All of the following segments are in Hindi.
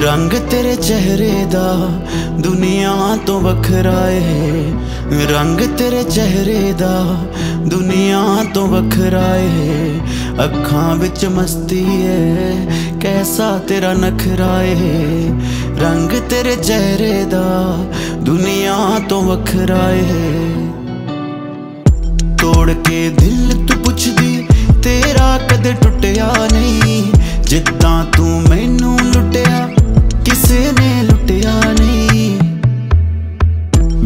रंग तेरे चेहरे दा दुनिया तो वखरा है, रंग तेरे चेहरे दा दुनिया तो वखरा है। अखां विच मस्ती है, कैसा तेरा नखरा है। रंग तेरे चेहरे दा दुनिया तो वखरा है। तोड़ के दिल तू पुछदी तेरा कदे टुटिया नहीं, जिद्दां तू मैनू लुटिया किसे ने लुटिया नहीं।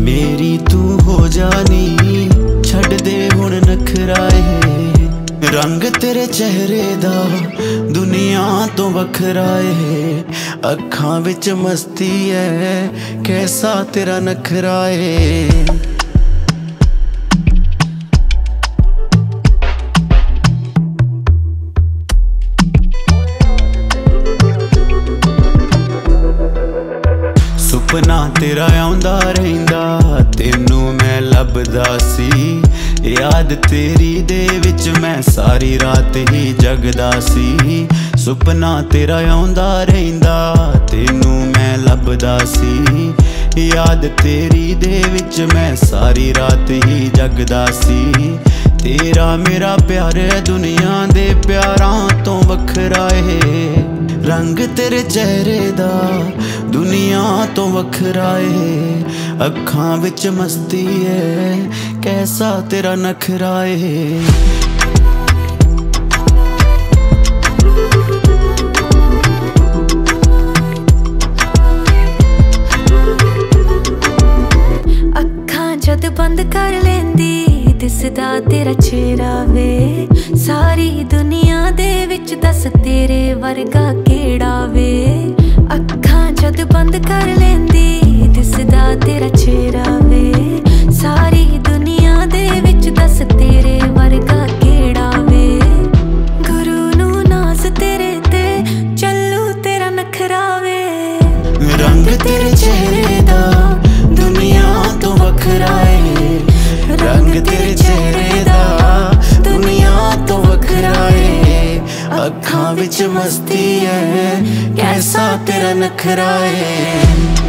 मेरी तू हो जानी छड़ दे हुण नखराए, रंग तेरे चेहरे दा दुनिया तो वखराए। अखां विच मस्ती है, कैसा तेरा नखराए। सुपना तेरा आउंदा रहिंदा, तेनू मैं लभदा सी। याद तेरी दे विच मैं सारी रात ही जगदा सी। सुपना तेरा आउंदा रहिंदा, तेनू मैं लभदा सी। याद तेरी दे विच मैं सारी रात ही जगदा सी। तेरा मेरा प्यार दुनिया दे प्यारां तो वखरा है। रंग तेरे चेहरे दा दुनिया तो वखरा है। अखां विच मस्ती है, कैसा तेरा नखरा है। अखां जद बंद कर लेंदी दिसदा तेरा चेहरा वे, सारी दुनिया दे विच दस तेरे वर्गा केड़ा वे। अखां जद बंद कर लेंदी दिसदा तेरा चेहरा वे, सारी दुनिया दे विच दस तेरे वर्गा केड़ा वे। गुरु नू नाज तेरे ते चलू तेरा नखरा वे। रंग तेरे चेहरे दा दुनिया तो वखरा है। रंग तेरे चेहरे दा दुनिया तो वखरा है। अखां विच मस्ती है, कैसा तेरा नखरा है।